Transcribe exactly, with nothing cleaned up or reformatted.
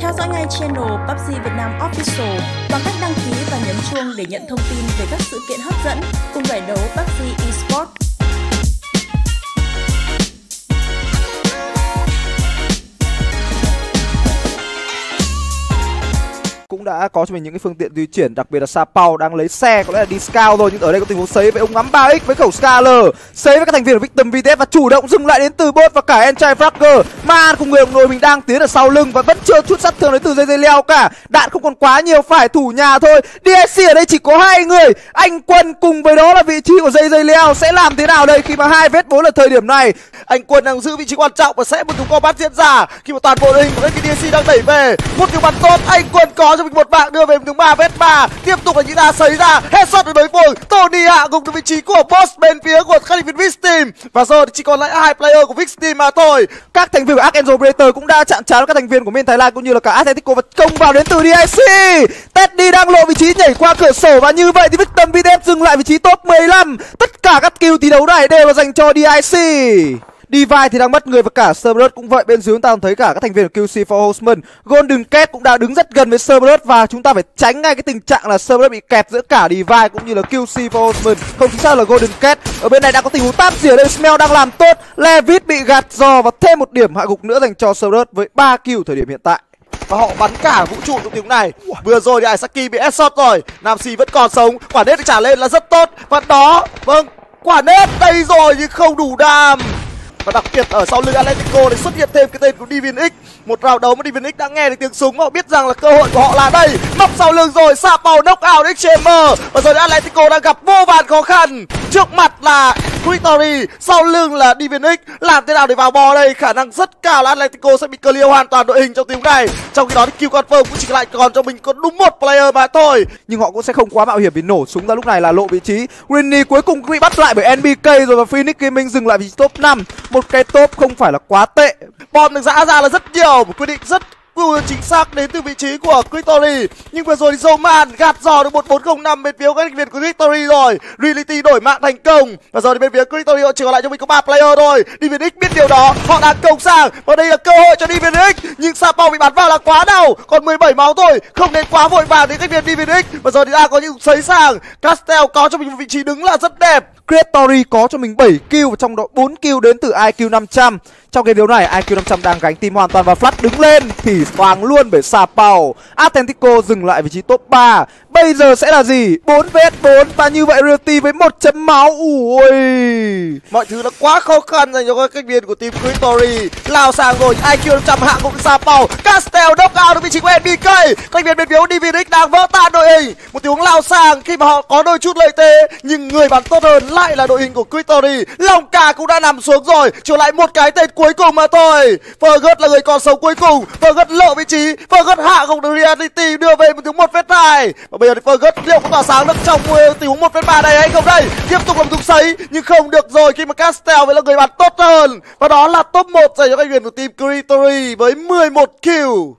Theo dõi ngay channel pê u bê giê Việt Nam Official bằng cách đăng ký và nhấn chuông để nhận thông tin về các sự kiện hấp dẫn cùng giải đấu pê u bê giê Esports. Cũng đã có cho mình những cái phương tiện di chuyển, đặc biệt là Sapau đang lấy xe, có lẽ là đi scout rồi, nhưng ở đây có tình huống sấy với ông ngắm ba x với khẩu scaler, sấy với các thành viên của Victim vê tê ép và chủ động dừng lại đến từ bot và cả Entry Fragger. Man cùng người đồng đội mình đang tiến ở sau lưng và vẫn chưa chút sát thương đến từ dây dây leo cả, đạn không còn quá nhiều, phải thủ nhà thôi. đê ét xê ở đây chỉ có hai người, anh Quân cùng với đó là vị trí của dây dây leo, sẽ làm thế nào đây khi mà hai vết bốn ở thời điểm này? Anh Quân đang giữ vị trí quan trọng và sẽ một thú combat diễn ra khi mà toàn bộ đội hình của đê ét xê đang đẩy về một đường bắn tốt. Anh Quân có cho mình một mạng đưa về thứ ba vết ba, tiếp tục là những đá sấy ra headshot đối phương. Tonya cùng vị trí của boss bên phía của các thành viên Victim và giờ thì chỉ còn lại hai player của Victim mà thôi. Các thành viên của Archangel Predator cũng đã chạm trán với các thành viên của Min Thái Lan cũng như là cả Atletico và công vào đến từ đê i xê. Teddy đang lộ vị trí nhảy qua cửa sổ và như vậy thì Victim vê tê ép dừng lại vị trí top mười lăm. Tất cả các kill thi đấu này đều là dành cho đê i xê. Divine thì đang mất người và cả Cerberus cũng vậy. Bên dưới chúng ta còn thấy cả các thành viên của quy xê Four Horsemen, Golden Cat cũng đã đứng rất gần với Cerberus và chúng ta phải tránh ngay cái tình trạng là Cerberus bị kẹp giữa cả Divine cũng như là quy xê Four Horsemen, không chính xác là Golden Cat. Ở bên này đã có tình huống táp dỉa lên, Smell đang làm tốt, Levitt bị gạt giò và thêm một điểm hạ gục nữa dành cho Cerberus với ba kill thời điểm hiện tại. Và họ bắn cả vũ trụ trong tiếng này. Vừa rồi thì Aisaki bị headshot rồi, Nam C vẫn còn sống, quả nét được trả lên là rất tốt và đó, vâng, quả nét đây rồi nhưng không đủ đam. Và đặc biệt ở sau lưng Atletico thì xuất hiện thêm cái tên của DivineX. Một round đấu mà DivineX đã nghe được tiếng súng, họ biết rằng là cơ hội của họ là đây. Nóc sau lưng rồi, Sapau knock out X-Gamber. Và rồi Atletico đang gặp vô vàn khó khăn. Trước mặt là Creatory, sau lưng là DivineX. Làm thế nào để vào bò đây? Khả năng rất cao là Atletico sẽ bị clear hoàn toàn đội hình trong tiếng này. Trong khi đó thì Kill Confirm cũng chỉ lại còn cho mình có đúng một player mà thôi. Nhưng họ cũng sẽ không quá mạo hiểm vì nổ súng ra lúc này là lộ vị trí. Winnie cuối cùng bị bắt lại bởi en bê ca rồi và Phoenix Gaming dừng lại vị trí top năm. Một cái top không phải là quá tệ. Bom được giã ra là rất nhiều, một quyết định rất chính xác đến từ vị trí của Cryptory. Nhưng vừa rồi thì Doman gạt giò được một bốn không năm bên phía các thành viên của Victory rồi. Reality đổi mạng thành công. Và giờ thì bên phía Cryptory họ chỉ còn lại cho mình có ba player thôi. DivineX biết điều đó, họ đang công sang và đây là cơ hội cho DivineX. Nhưng Sapau bị bắn vào là quá đau, còn mười bảy máu thôi, không nên quá vội vàng đến các thành viên DivineX. Và giờ thì đang có những sấy sàng. Castel có cho mình một vị trí đứng là rất đẹp. Creatory có cho mình bảy kill và trong đó bốn kill đến từ I Q năm trăm. Trong game đấu này I Q năm trăm đang gánh team hoàn toàn và Flash đứng lên thì toàn luôn bởi Sapau. Atletico dừng lại vị trí top ba. Bây giờ sẽ là gì? bốn vs bốn và như vậy Reality với một chấm máu. Ui, mọi thứ đã quá khó khăn dành cho các thành viên của team Creatory. Lao sang rồi I Q năm trăm hạ gục Sapau. Castel knock out được vị trí của en bê ca. Các thành viên bên phía DivineX đang vỡ tan đội hình. Một tiếng lao sang khi mà họ có đôi chút lợi thế nhưng người bắn tốt hơn lại là đội hình của Creatory. Long Ca cũng đã nằm xuống rồi, trở lại một cái tên cuối cùng mà thôi. Forget là người còn sống cuối cùng. Forget lộ vị trí, Forget hạ gục được Reality đưa về một thứ một vs hai. Và bây giờ thì Forget liệu có tỏa sáng được trong tình huống một vs ba này hay không đây? Tiếp tục làm thùng sấy nhưng không được rồi khi mà Castel mới là người bắn tốt hơn. Và đó là top một dành cho các thành viên của team Creatory với mười một kill.